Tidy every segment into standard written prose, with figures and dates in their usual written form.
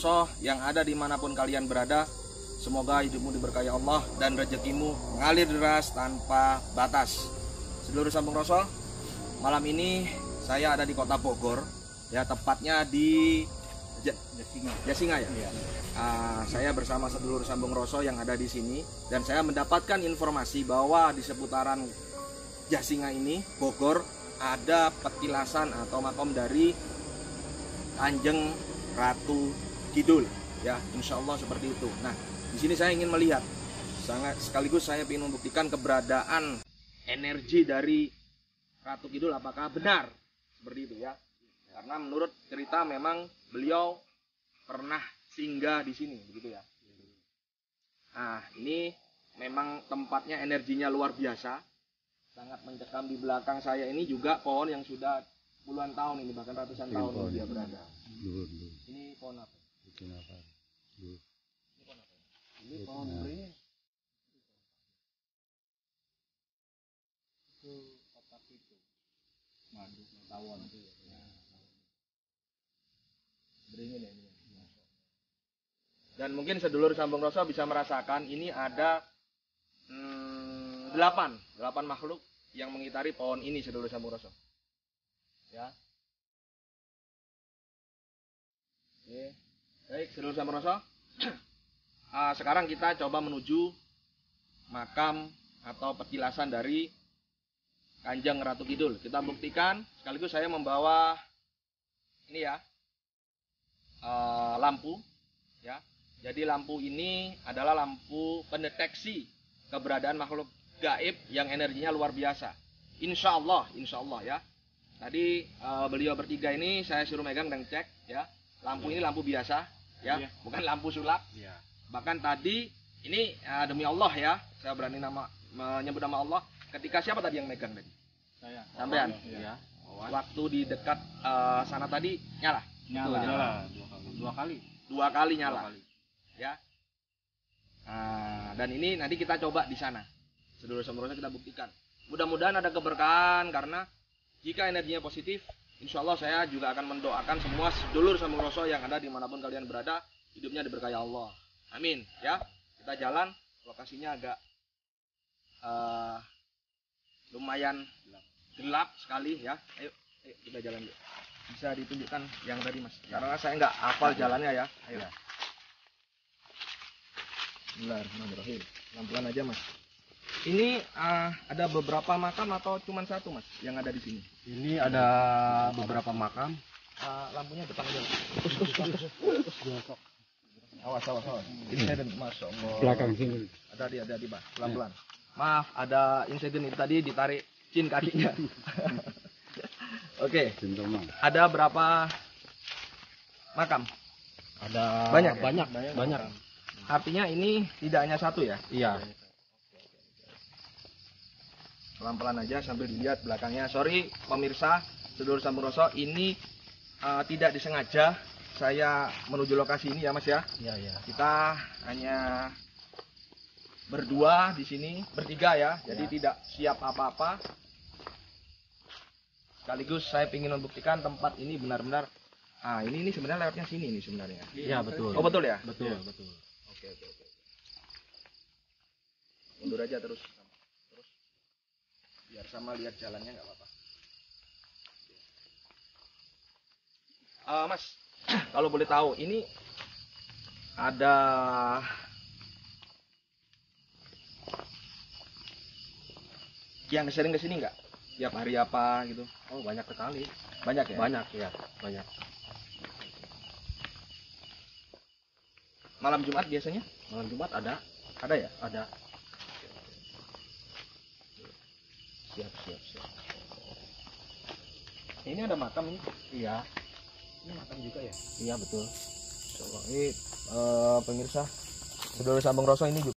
Barokah yang ada dimanapun kalian berada. Semoga hidupmu diberkahi Allah dan rezekimu mengalir deras tanpa batas. Seluruh Sambung Rosol, malam ini saya ada di kota Bogor, ya, tepatnya di Jasinga, ya. Saya bersama seluruh Sambung Rosol yang ada di sini, dan saya mendapatkan informasi bahwa di seputaran Jasinga ini, Bogor, ada petilasan atau makom dari Kanjeng Ratu Kidul, ya, insya Allah seperti itu. Nah, di sini saya ingin melihat, sekaligus saya ingin membuktikan keberadaan energi dari Ratu Kidul apakah benar seperti itu, ya. Karena menurut cerita memang beliau pernah singgah di sini, begitu, ya. Nah, ini memang tempatnya energinya luar biasa, sangat mencekam. Di belakang saya ini juga pohon yang sudah puluhan tahun ini, bahkan ratusan tahun dia berada. Ini pohon apa? Ini pohon beri. Itu kotak itu. Madu tawon itu. Beringin ya ini. Dan mungkin sedulur Sambung Rosol bisa merasakan ini ada 8 makhluk yang mengitari pohon ini, sedulur Sambung Rosol. Ya. Oke. Baik, sedulur Sambung Rosol. Sekarang kita coba menuju makam atau petilasan dari Kanjeng Ratu Kidul. Kita buktikan, sekaligus saya membawa ini, ya, lampu, ya. Jadi lampu ini adalah lampu pendeteksi keberadaan makhluk gaib yang energinya luar biasa. Insya Allah, ya. Tadi beliau bertiga ini saya suruh megang dan cek, ya. Lampu ini lampu biasa, ya, bukan lampu sulap. Ya. Bahkan tadi ini demi Allah, ya, saya berani menyebut nama Allah. Ketika siapa tadi yang megang tadi? Saya. Sampean. Ya. Waktu di dekat sana tadi nyala. Nyala. Dua kali nyala. Ya. Dan ini nanti kita coba di sana. Sedulur Sambung Rosol kita buktikan. Mudah-mudahan ada keberkahan, karena jika energinya positif, insya Allah saya juga akan mendoakan semua sedulur Sambung Rosol yang ada dimanapun kalian berada, hidupnya diberkahi Allah. Amin, ya. Kita jalan, lokasinya agak lumayan gelap sekali, ya. Ayo kita jalan dulu. Bisa ditunjukkan yang tadi, Mas, ya. Karena saya nggak hafal jalannya, ya. Ayo. Bismillahirrahmanirrahim. Pelan-pelan aja, Mas. Ini ada beberapa makam atau cuma satu, Mas, yang ada di sini? Ini ada beberapa makam. Lampunya depan aja. Awas. Ini saya dan Mas, belakang sini. Ada di Pak. Pelan-pelan. Maaf, ada insiden itu tadi ditarik cin kakinya. Oke. Ada berapa makam? Ada banyak. Artinya ini tidak hanya satu, ya? Iya. Pelan-pelan aja sambil dilihat belakangnya. Sorry pemirsa, sedulur Sambung Rosol, ini tidak disengaja saya menuju lokasi ini, ya, Mas, ya. Iya. Kita hanya berdua di sini, bertiga, ya. Jadi tidak siap apa-apa. Sekaligus saya ingin membuktikan tempat ini benar-benar. Ini sebenarnya lewatnya sini ini sebenarnya. Iya, betul. Oh, betul, ya? Betul. Oke. Mundur aja terus. Biar sama lihat jalannya, nggak apa-apa. Mas, kalau boleh tahu, ini ada yang sering kesini nggak? Tiap hari apa gitu? Oh, banyak sekali. Banyak, ya? Banyak. Malam Jumat biasanya? Malam Jumat ada. Ada, ya? Ada. Siap. Ini ada makam ini? Iya. Ini makan juga, ya? Iya, betul. Ini pemirsa, sedulur Sambung Rosol ini juga.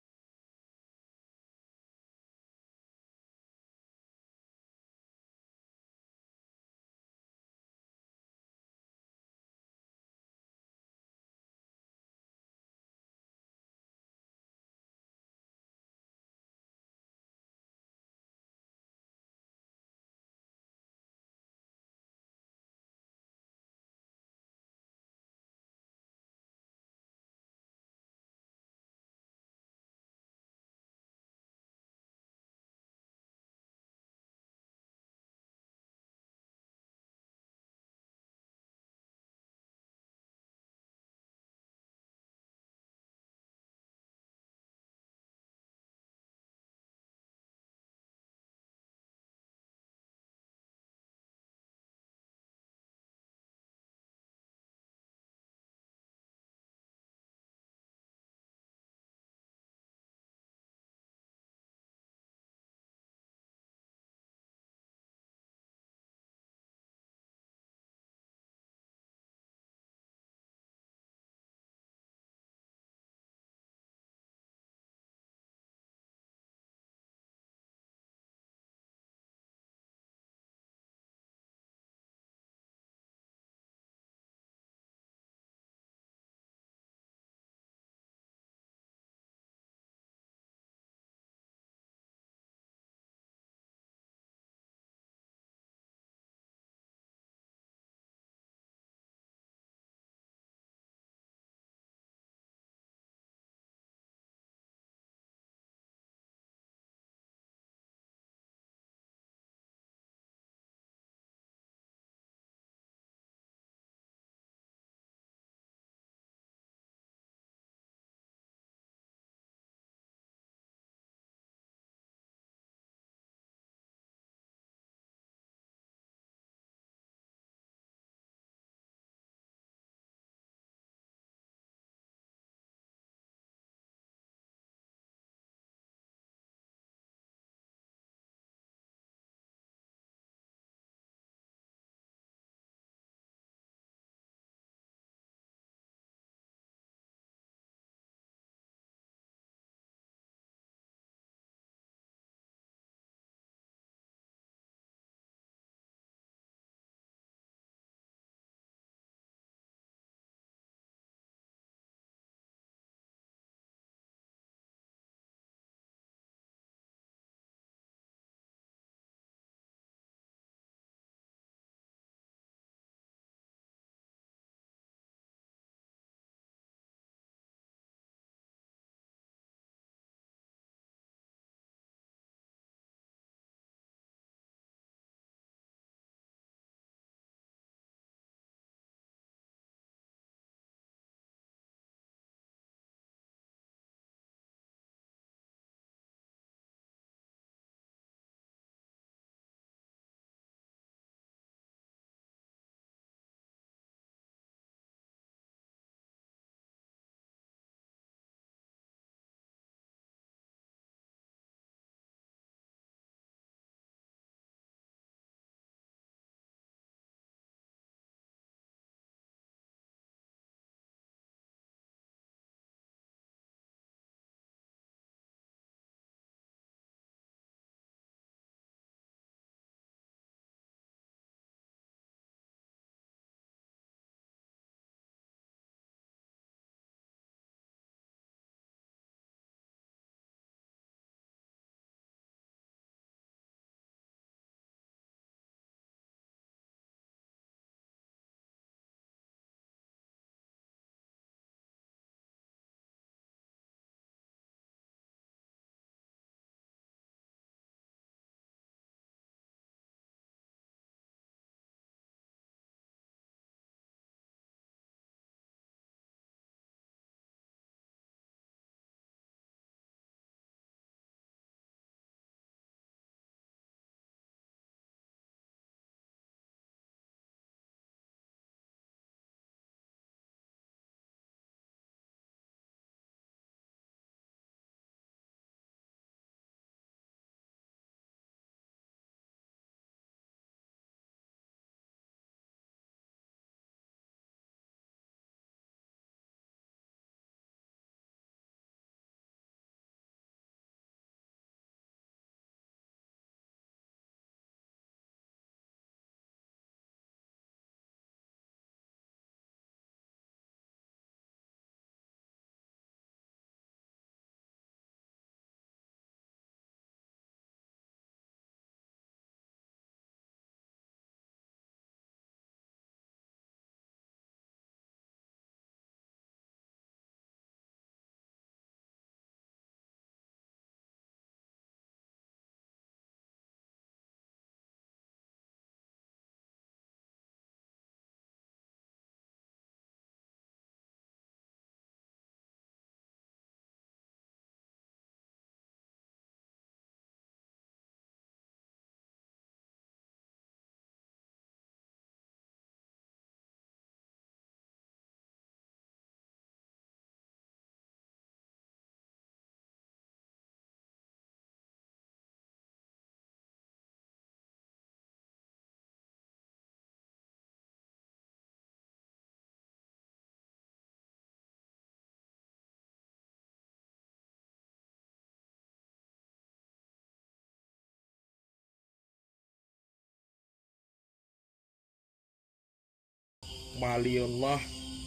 waliullah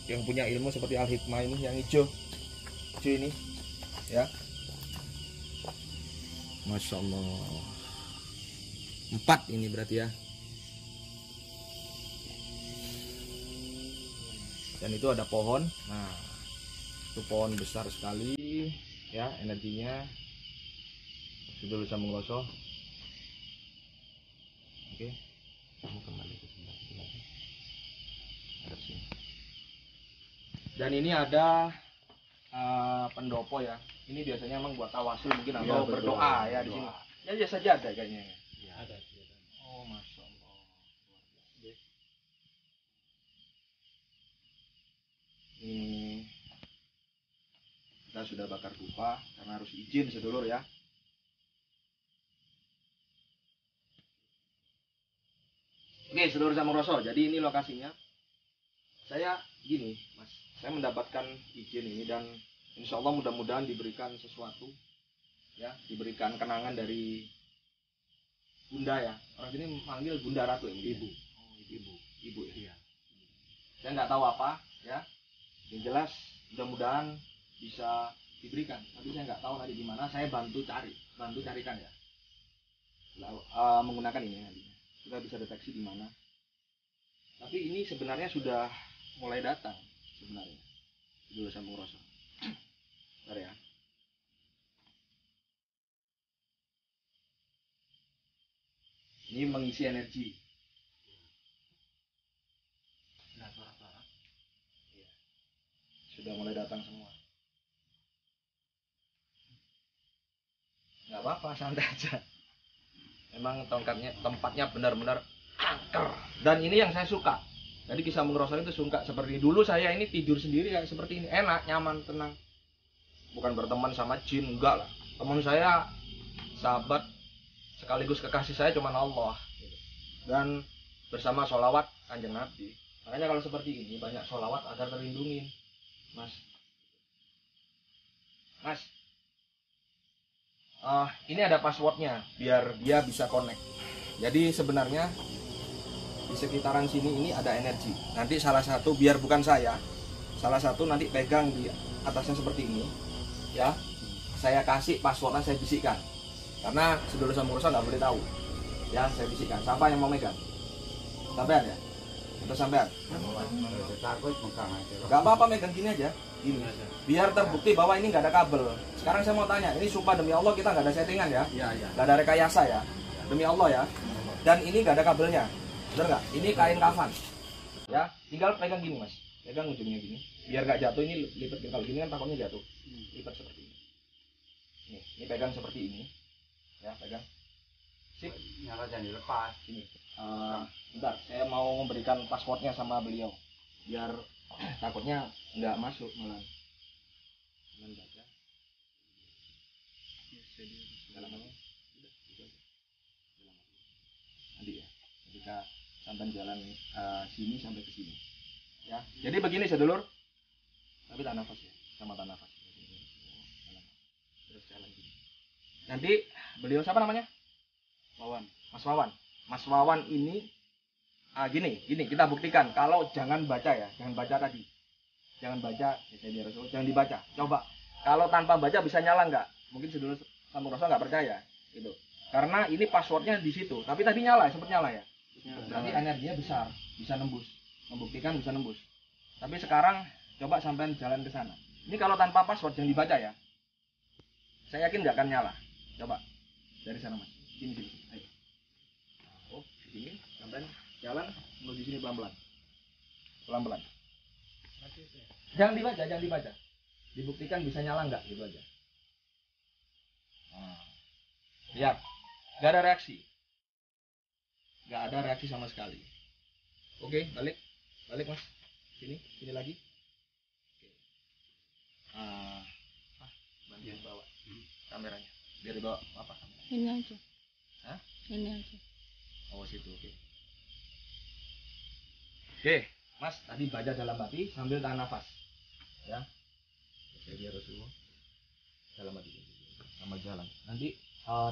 yang punya ilmu seperti al-hikmah ini yang hijau ini ya. Masya Allah, 4 ini berarti ya. Dan itu ada pohon. Nah, itu pohon besar sekali ya, energinya sudah bisa menggosok. Oke, kamu kembali ke sini. Dan ini ada pendopo ya. Ini biasanya emang buat tawasul mungkin ya, atau berdoa ya di sini. Ya biasa aja ada kayaknya. Ya ada. Oh, Masya Allah. Ini kita sudah bakar dupa karena harus izin sedulur ya. Oke, sedulur sama Roso. Jadi ini lokasinya. Saya gini, Mas. Saya mendapatkan izin ini dan insya Allah mudah-mudahan diberikan sesuatu ya, diberikan kenangan dari Bunda ya. Orang sini memanggil Bunda Ratu ya, Ibu. Oh, Ibu ya. Saya nggak tahu apa ya. Yang jelas mudah-mudahan bisa diberikan. Tapi saya nggak tahu tadi di mana. Saya bantu carikan ya. Lalu, menggunakan ini nantinya. Kita bisa deteksi di mana. Tapi ini sebenarnya sudah mulai datang sebenarnya. Dulu saya merasa. Bentar ya. Ini mengisi energi. Nah, suara-suara. Ya. Sudah mulai datang semua. Gak apa-apa, santai aja. Emang tempatnya benar-benar angker. Dan ini yang saya suka. Jadi kisah mengerosan itu suka seperti ini. Dulu saya ini tidur sendiri kayak seperti ini. Enak, nyaman, tenang. Bukan berteman sama jin, enggak lah. Teman saya, sahabat sekaligus kekasih saya cuman Allah. Dan bersama sholawat Kanjeng Nabi. Makanya kalau seperti ini banyak sholawat agar terlindungi. Mas. Ini ada passwordnya biar dia bisa connect. Jadi sebenarnya di sekitaran sini ini ada energi. Nanti salah satu, biar bukan saya, salah satu nanti pegang di atasnya seperti ini ya, saya kasih passwordnya, saya bisikkan karena sedulur sama urusan nggak boleh tahu ya, saya bisikkan. Siapa yang mau megang? Sampean ya? Atau sampean? Nggak apa-apa, megang gini aja, gini biar terbukti bahwa ini nggak ada kabel. Sekarang saya mau tanya, ini sumpah demi Allah kita nggak ada settingan ya, nggak ada rekayasa ya, demi Allah ya. Dan ini nggak ada kabelnya, bener nggak? Ini kain kafan ya, tinggal pegang gini Mas, pegang ujungnya gini biar nggak jatuh. Ini lipat, kalau gini kan takutnya jatuh. Lipat seperti ini nih, ini pegang seperti ini ya, pegang sip. Nyala jangan dilepas ini. Bentar, saya mau memberikan passwordnya sama beliau biar takutnya nggak masuk malah. Baca nanti ya ketika sampai jalan sini sampai ke sini ya. Jadi begini sedulur, tapi tahan nafas ya, sama tahan nafas. Terus jalan gini. Nanti beliau siapa namanya? Wawan. Mas Wawan. Mas Wawan ini gini kita buktikan. Kalau jangan baca ya, jangan baca tadi. Jangan baca, ya, jangan dibaca. Coba kalau tanpa baca bisa nyala nggak? Mungkin sedulur sama Rosa nggak percaya gitu. Karena ini passwordnya di situ. Tapi tadi nyala, sempat nyala ya. Berarti energinya besar, bisa nembus, membuktikan bisa nembus. Tapi sekarang coba sampean jalan ke sana. Ini kalau tanpa password jangan dibaca ya. Saya yakin nggak akan nyala. Coba dari sana Mas, sini. Ayo. Oh, sini. Sampean jalan menuju sini pelan-pelan. Pelan-pelan. Jangan dibaca. Dibuktikan bisa nyala nggak, gitu aja. Nah. Lihat, nggak ada reaksi. Gak ada reaksi sama sekali. Oke, balik Mas. Sini lagi. Bantu bawa kameranya. Biar dibawa apa? Ini aja. Hah? Ini aja. Awas itu, oke. Oke, Mas, tadi baca dalam hati sambil tahan nafas. Ya. Oke, biar semua dalam hati. Sama jalan. Nanti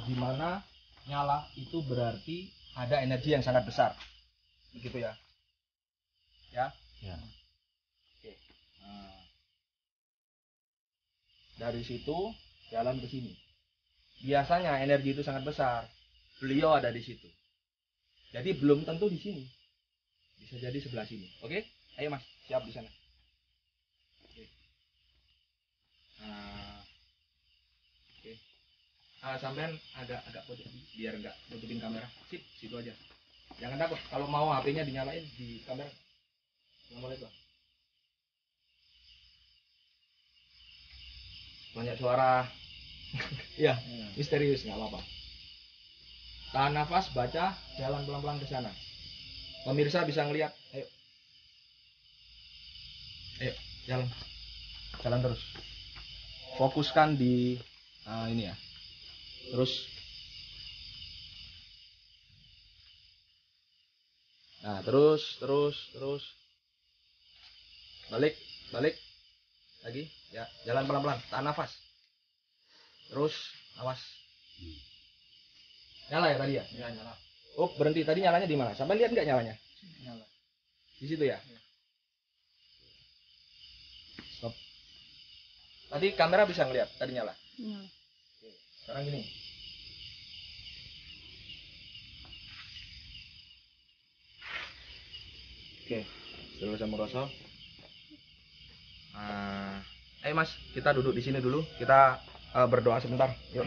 di mana nyala itu berarti ada energi yang sangat besar, begitu ya. Ya, Ya. Oke. Nah, dari situ jalan ke sini. Biasanya energi itu sangat besar. Beliau ada di situ. Jadi belum tentu di sini. Bisa jadi sebelah sini. Oke? Ayo Mas, siap di sana. Oke. Nah, oke. Ah, sampean agak pojok biar nggak nutupin kamera. Sip, situ aja. Jangan takut, kalau mau HP-nya dinyalain di kamera. Assalamualaikum. Banyak suara. Ya, misterius, nggak apa-apa. Tahan nafas, baca, jalan pelan-pelan ke sana. Pemirsa bisa ngelihat. Ayo. Ayo, jalan. Jalan terus. Fokuskan di ini ya. Terus. Nah, terus. Balik. Lagi, ya. Jalan pelan-pelan, tahan nafas. Terus, awas. Nyala ya tadi ya? Ya, nyala. Oh, berhenti. Tadi nyalanya di mana? Sampai lihat nggak nyalanya? Nyala. Di situ ya? Ya. Stop. Tadi kamera bisa ngelihat, tadi nyala. Nyala. Oke. Sekarang gini. Oke. Terus sama Roso. Ayo Mas, kita duduk di sini dulu. Kita berdoa sebentar. Yuk.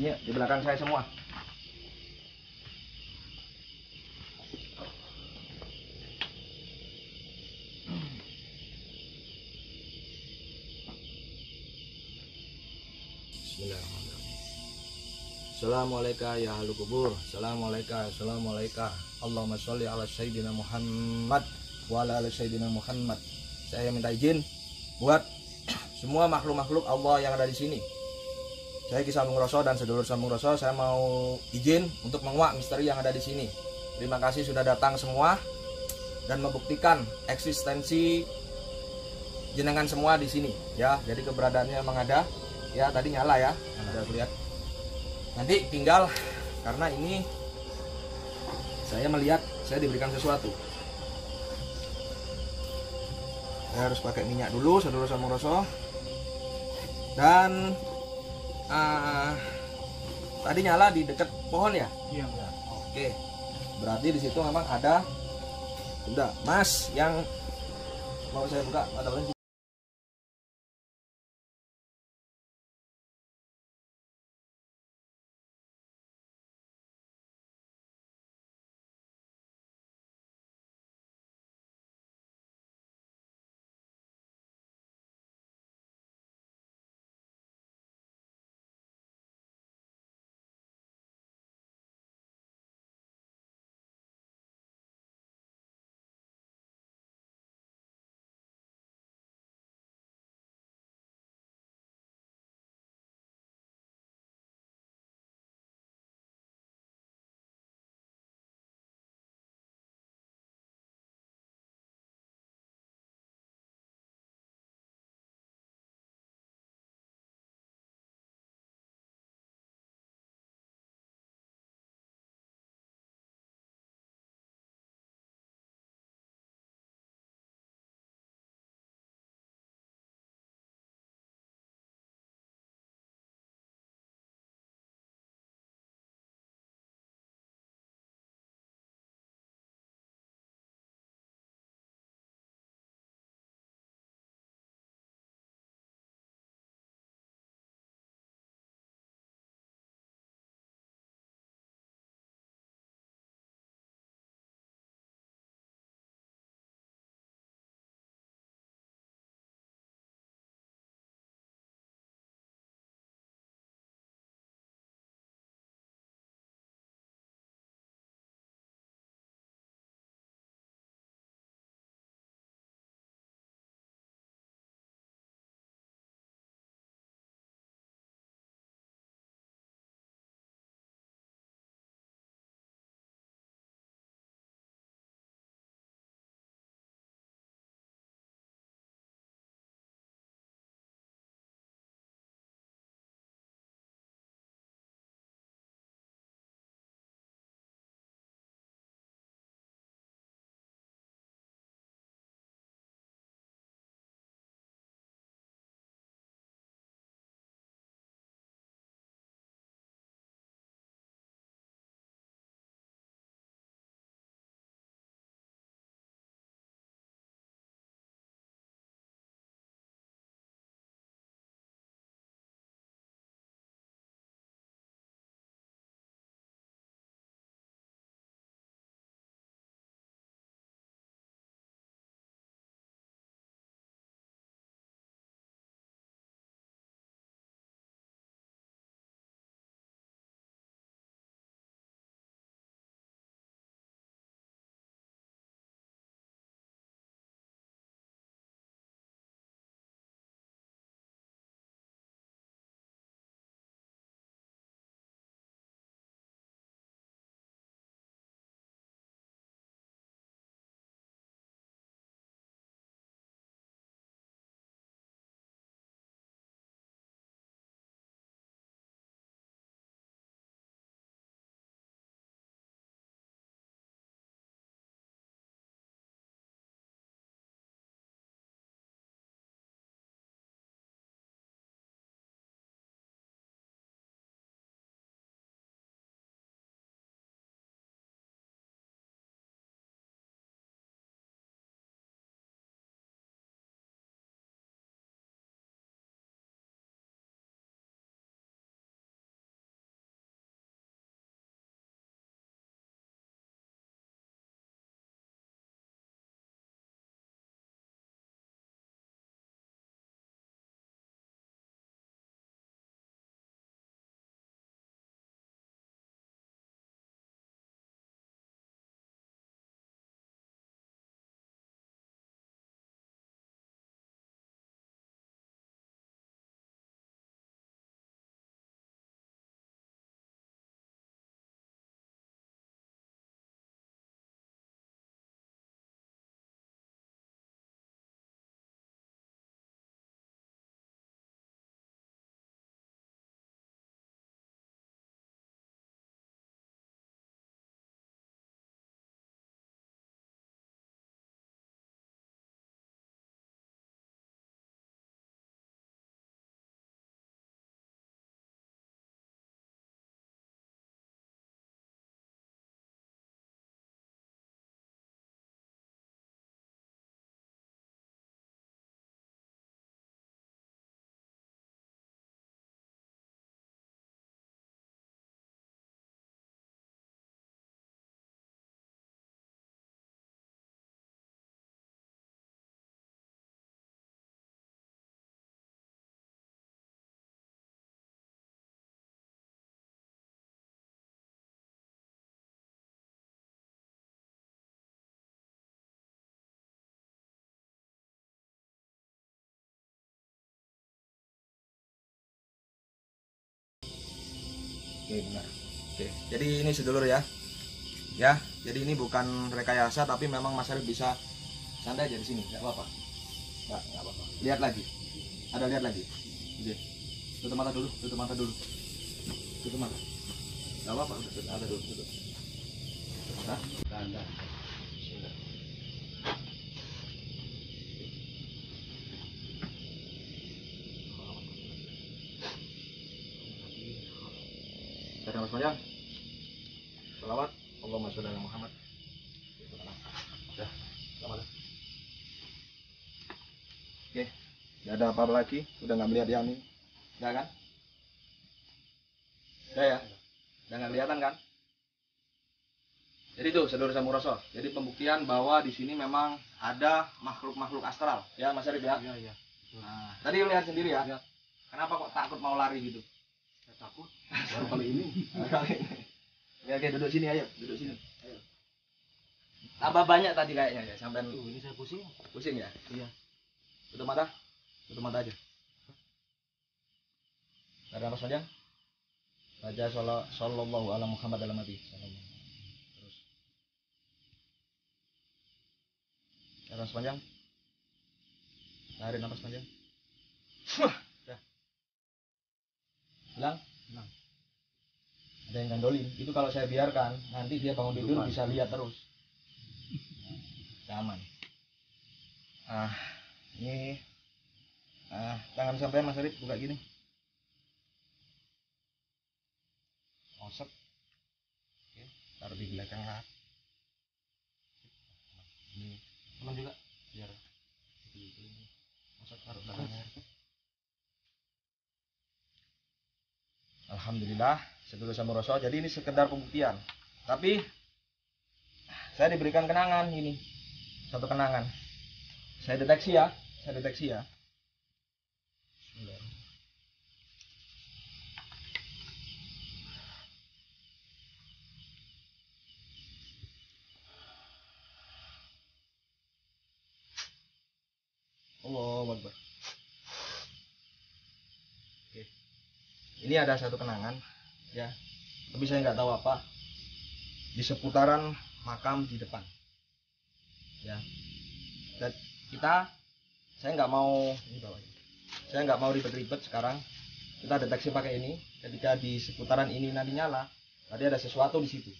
Ini di belakang saya semua. Bismillahirrahmanirrahim. Assalamualaikum ya ahli kubur. Assalamualaikum. Allahumma sholli ala sayyidina Muhammad wa ala sayyidina Muhammad. Saya minta izin buat semua makhluk-makhluk Allah yang ada di sini. Saya Ki Sambung Roso dan sedulur Sambung Roso, saya mau izin untuk menguak misteri yang ada di sini. Terima kasih sudah datang semua dan membuktikan eksistensi jenengan semua di sini. Ya, jadi keberadaannya memang ada. Ya, tadi nyala ya. Anda lihat. Nanti tinggal karena ini saya melihat saya diberikan sesuatu. Saya harus pakai minyak dulu, sedulur Sambung Roso. Dan tadi nyala di dekat pohon ya? Iya. Oke. Berarti di situ memang ada benda. Mas yang mau saya buka ada lagi. Iya benar. Oke, jadi ini sedulur ya. Ya, jadi ini bukan rekayasa, tapi memang Mas Arief bisa santai aja di sini, nggak apa-apa. Nggak apa-apa. Lihat lagi. Ada lihat lagi. Oke. Tutup mata dulu, tutup mata dulu. Tutup mata. Nggak apa-apa, tutup mata dulu. Tutup mata. Tanda. Terima kasih banyak. Salawat Allahumma sholli ala Muhammad. Ya, selamat. Oke, nggak ada apa-apa lagi. Udah nggak melihat yang ini, nggak kan? Udah ya, udah nggak kelihatan kan? Jadi tuh seluruh samuraso. Jadi pembuktian bahwa di sini memang ada makhluk-makhluk astral, ya Mas Arief ya? Iya. Nah, tadi lihat sendiri ya. Lihat. Kenapa kok takut mau lari gitu? Takut baru kali ini. Oke, duduk sini, ayo duduk sini. Ayo. Tambah banyak tadi kayaknya ya, sampai ini saya pusing. Pusing ya? Iya. Tutup mata. Tutup mata aja. Ada apa saja? Baca sallallahu ala Muhammad dalam hati. Terus. Nafas panjang. Tarik nafas panjang. Dah. Ulang. Ada yang gandolin, itu kalau saya biarkan nanti dia bangun tidur bisa lihat terus. Aman. Ini tangan sampai Mas Arief buka gini. Osep. Oke, taruh di belakang lah. Ini teman juga biar Osep taruh belakangnya. Alhamdulillah. Sedulur samuraso, jadi ini sekedar pembuktian. Tapi saya diberikan kenangan ini. Satu kenangan. Saya deteksi ya, saya deteksi ya. Sebentar. Allahu Akbar. Oke. Ini ada satu kenangan. Ya, tapi saya nggak tahu apa di seputaran makam di depan. Ya, dan saya nggak mau ini bawah. Saya nggak mau ribet-ribet sekarang. Kita deteksi pakai ini. Ketika di seputaran ini nanti nyala, tadi ada sesuatu di situ.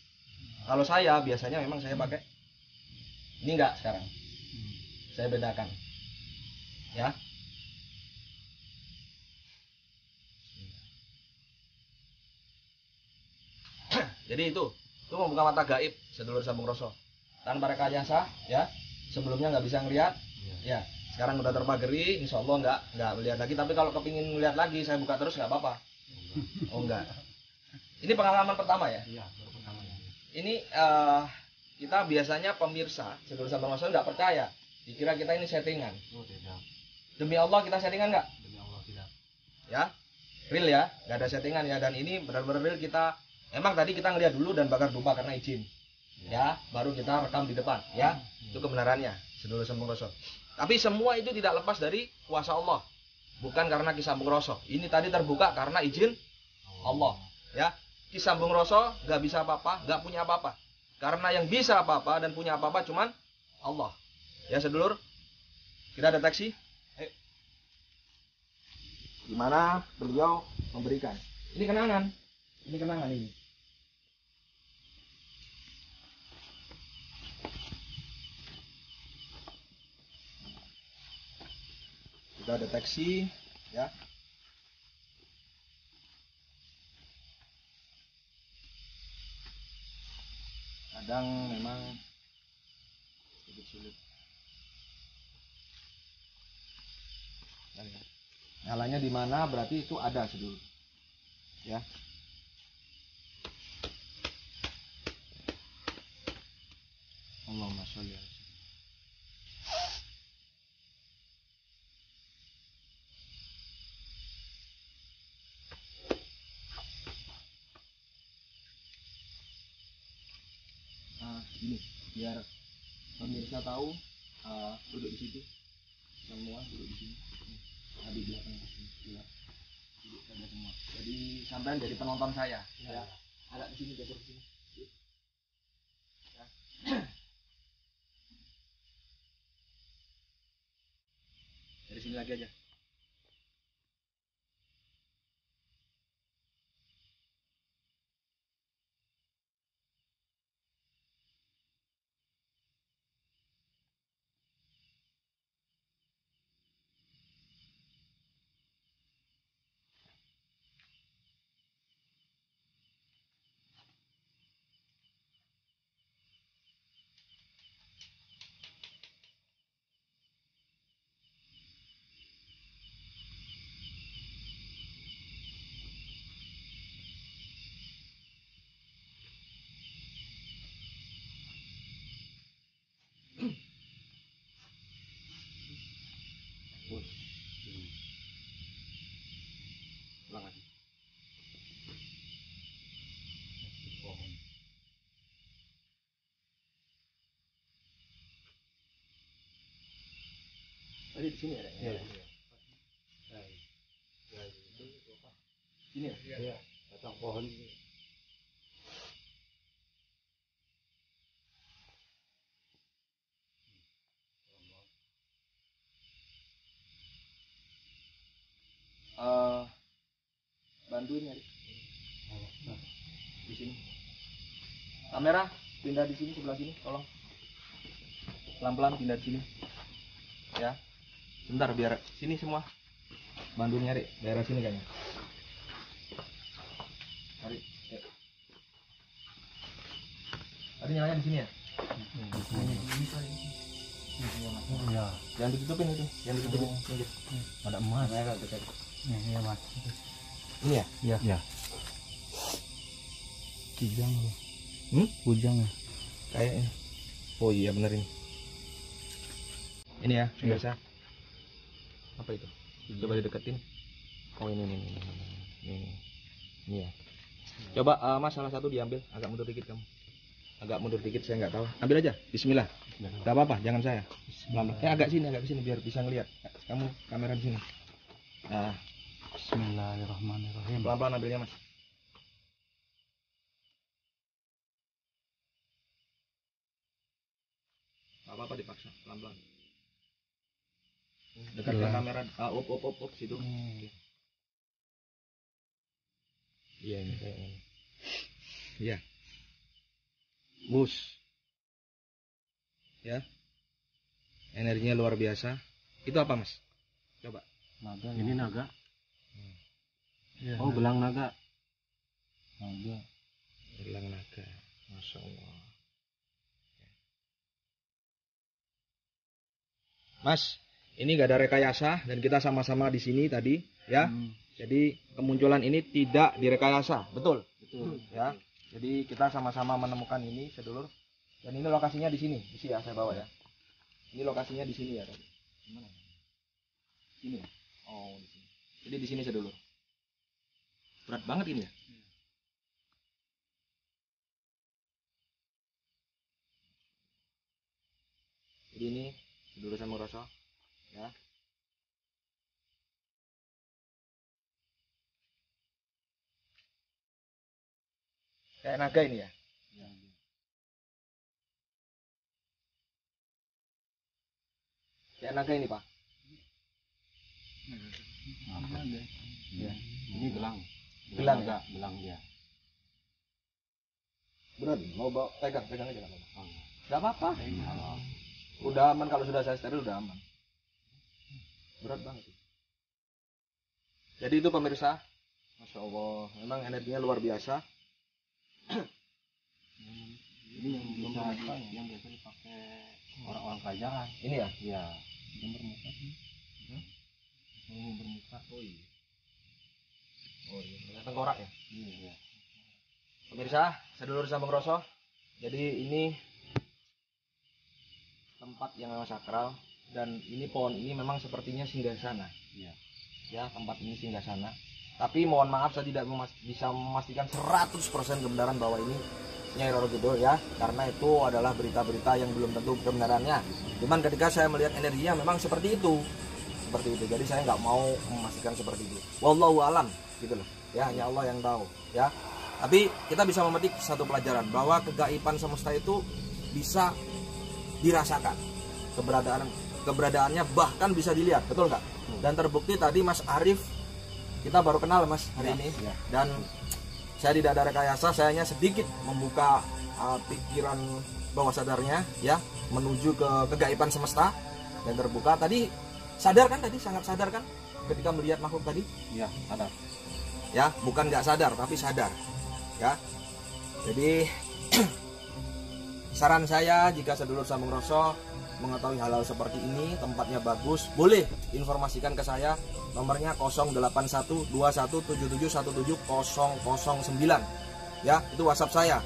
Kalau saya biasanya memang saya pakai ini nggak sekarang. Saya bedakan. Ya. Jadi itu membuka mata gaib sedulur sambung rosso. Tanpa rekayasa, ya. Sebelumnya nggak bisa ngelihat, ya. Sekarang udah terpageri, insya Allah nggak melihat lagi. Tapi kalau kepingin melihat lagi, saya buka terus nggak apa-apa. Oh enggak. Ini pengalaman pertama ya. Iya, baru pertama. Ini kita biasanya pemirsa sedulur sambung rosso nggak percaya. Dikira kita ini settingan. Oh tidak. Demi Allah kita settingan nggak? Demi Allah tidak. Ya, real ya, nggak ada settingan ya. Dan ini benar-benar real kita. Emang tadi kita ngeliat dulu dan bakar domba karena izin, ya. Baru kita rekam di depan, ya. Itu kebenarannya, sedulur sambung rosso. Tapi semua itu tidak lepas dari kuasa Allah, bukan karena Ki Sambung Rosso. Ini tadi terbuka karena izin Allah, ya. Ki Sambung Rosso nggak bisa apa-apa, nggak punya apa-apa. Karena yang bisa apa-apa dan punya apa-apa cuman Allah, ya sedulur. Kita deteksi, ayo. Gimana beliau memberikan? Ini kenangan, ini kenangan ini. Kita deteksi ya. Kadang memang sedikit sulit. Nyalanya di mana berarti itu ada sedulur. Ya. Allahumma sholli alaihi wasallam. Ini biar pemirsa tahu, duduk di situ. Semua duduk di sini. Di belakang. untuk saya semua. Jadi sampean dari penonton saya. Ya. Agak di sini, geser ke sini. Ya. Dari sini lagi aja. Di sini ada ya. Ya itu apa? Sini ya. Iya. Batang pohon ini. Bantuin ya. Di sini. Kamera pindah di sini sebelah sini, tolong. Pelan-pelan pindah di sini. Ya. Bentar biar sini semua bantu nyari daerah sini kayaknya. Hari, hari nyalanya di sini ya. Iya. Jangan ditutupin itu, jangan ditutupin. Ada emas. Ada dekat. Ini ya mas. Ini ya. Iya. Iya. Kijang loh. Hmm? Kijang ya. Kayaknya. Oh iya bener ini. Ini ya biasa. Apa itu? Coba dideketin. Oh ini ya. Coba mas salah satu diambil. Agak mundur dikit kamu. Agak mundur dikit saya nggak tahu. Ambil aja. Bismillah. Gak apa-apa. Jangan saya. Ya, agak sini biar bisa ngelihat. Kamu kamera di sini. Nah. Bismillahirrahmanirrahim. Pelan-pelan ambilnya mas. Gak apa-apa dipaksa. Pelan-pelan. Dekat kamera, op situ. Iya ini kayaknya. Iya. Bus. Ya. Energinya luar biasa. Itu apa mas? Coba. Naga. Ini naga. Ya, oh naga. Belang naga. Naga. Belang naga. Masya Allah. Mas. Ini gak ada rekayasa dan kita sama-sama di sini tadi, ya. Jadi kemunculan ini tidak direkayasa, betul? Betul. Ya. Jadi kita sama-sama menemukan ini, sedulur. Dan ini lokasinya di sini, isi ya saya bawa ya. Ini lokasinya di sini ya tadi. Gimana? Sini. Oh, di sini. Jadi di sini sedulur. Berat banget ini ya. Jadi ini sedulur saya merasa. Ya. Kayak naga ini ya? Ya. Kayak naga ini pak? Naga. Ya. Ini gelang. Gelang naga, ya? Gelang dia. Ya. Berat, mau bawa pegang aja nggak apa-apa. Nggak apa-apa. Udah aman kalau sudah saya steril udah aman. Berat banget. Jadi itu pemirsa, masya Allah, memang energinya luar biasa. Ini yang biasa dipakai orang-orang kerajaan. Ini ya? Iya. Yang bermuka sih. Yang bermuka. Oh iya. Oh iya. Yang tengkorak ya? Iya. Pemirsa, sedulur Sambang Roso. Jadi ini tempat yang memang sakral. Dan ini pohon ini memang sepertinya singgasana. Iya. Ya, tempat ini singgasana. Tapi mohon maaf saya tidak bisa memastikan 100% kebenaran bahwa ini Nyai Roro Kidul ya, karena itu adalah berita-berita yang belum tentu kebenarannya. Cuman ketika saya melihat energinya memang seperti itu. seperti itu. Jadi saya nggak mau memastikan seperti itu. Wallahu alam, gitu loh. Ya, hanya Allah yang tahu, ya. Tapi kita bisa memetik satu pelajaran bahwa kegaiban semesta itu bisa dirasakan keberadaannya, bahkan bisa dilihat, betul nggak? Dan terbukti tadi Mas Arief, kita baru kenal Mas hari ini, ya. Dan saya tidak ada rekayasa, saya hanya sedikit membuka pikiran bawah sadarnya, ya, menuju ke kegaiban semesta dan terbuka. Tadi sadar kan, tadi sangat sadar kan ketika melihat makhluk tadi? Iya, sadar. Ya, bukan nggak sadar, tapi sadar, ya. Jadi saran saya, jika sedulur sambung rasa mengetahui hal-hal seperti ini, tempatnya bagus, boleh informasikan ke saya. Nomornya 081217717009, ya, itu WhatsApp saya.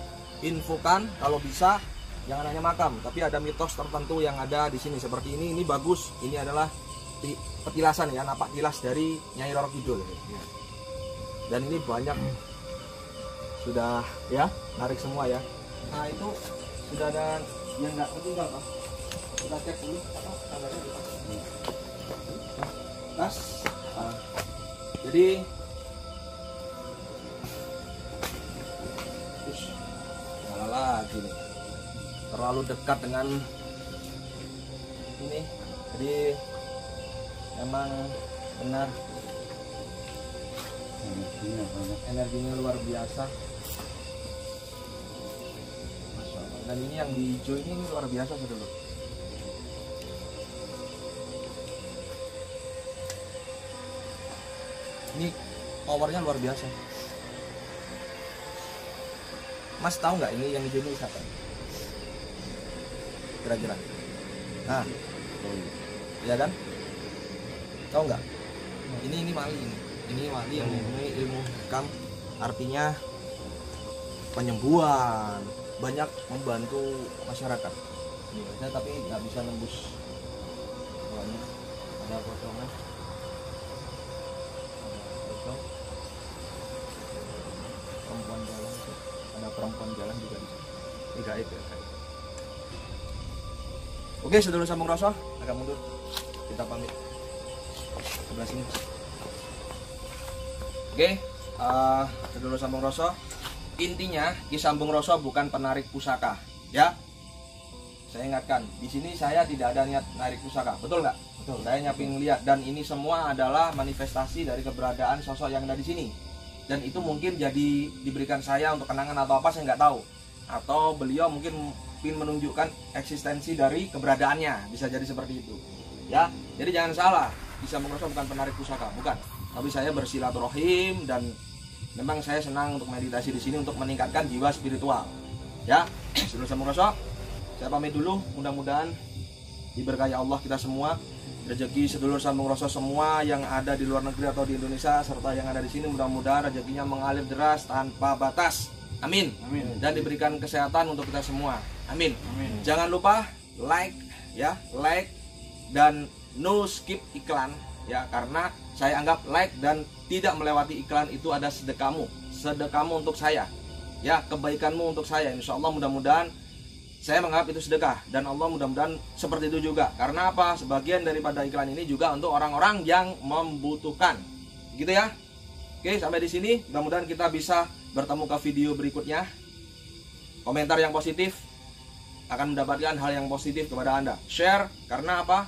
Infokan kalau bisa, jangan hanya makam, tapi ada mitos tertentu yang ada di sini seperti ini. Ini bagus, ini adalah petilasan, ya, napak tilas dari Nyai Roro Kidul. Dan ini banyak sudah, ya, tarik semua, ya. Nah, itu sudah ada yang nggak ketinggal, Pak. Kita cek dulu kabarnya di tas. Tas. Nah, jadi salah lagi nih. Terlalu dekat dengan ini. Jadi memang benar energinya luar biasa. Dan ini yang di hijau ini luar biasa dulu. Ini powernya luar biasa. Mas tahu nggak ini yang hijau ini siapa? Kira-kira. Nah, ya kan? Tahu nggak? Ini mali ini. Ini wali yang mempunyai ilmu hikam, artinya penyembuhan, banyak membantu masyarakat. Biasanya tapi nggak bisa nembus. Banyak ada potongan. Ada perempuan jalan juga di sini. Ini gaib ya, gaib. Oke, sedulur sambung rasa, agak mundur. Kita pamit. Sebelah sini. Oke, sedulur sambung rasa, intinya Ki Sambung Rasa bukan penarik pusaka, ya. Saya ingatkan, di sini saya tidak ada niat narik pusaka, betul nggak? Betul. Saya nyapin lihat, dan ini semua adalah manifestasi dari keberadaan sosok yang ada di sini. Dan itu mungkin jadi diberikan saya untuk kenangan atau apa, saya nggak tahu. Atau beliau mungkin menunjukkan eksistensi dari keberadaannya, bisa jadi seperti itu, ya. Jadi jangan salah, Ki Sambung Rasa bukan penarik pusaka, bukan. Tapi saya bersilaturahim dan memang saya senang untuk meditasi di sini untuk meningkatkan jiwa spiritual. Ya, sedulur sambung rasa, saya pamit dulu. Mudah-mudahan diberkahi Allah kita semua. Rezeki sedulur sambung rasa semua yang ada di luar negeri atau di Indonesia serta yang ada di sini, mudah-mudahan rezekinya mengalir deras tanpa batas. Amin. Amin. Dan diberikan kesehatan untuk kita semua. Amin. Amin. Jangan lupa like, ya, like dan no skip iklan, ya, karena saya anggap like dan tidak melewati iklan itu ada sedekahmu untuk saya, ya, kebaikanmu untuk saya. Insya Allah mudah-mudahan saya menganggap itu sedekah, dan Allah mudah-mudahan seperti itu juga. Karena apa? Sebagian daripada iklan ini juga untuk orang-orang yang membutuhkan, gitu ya. Oke, sampai di sini. Mudah-mudahan kita bisa bertemu ke video berikutnya. Komentar yang positif akan mendapatkan hal yang positif kepada Anda. Share, karena apa?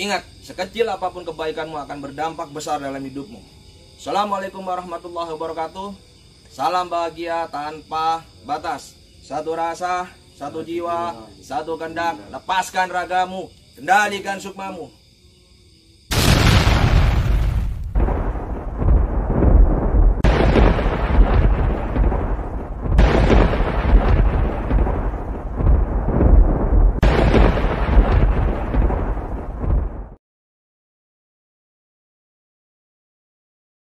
Ingat, sekecil apapun kebaikanmu akan berdampak besar dalam hidupmu. Assalamualaikum warahmatullahi wabarakatuh. Salam bahagia tanpa batas. Satu rasa, satu jiwa, satu kehendak. Lepaskan ragamu, kendalikan sukmamu.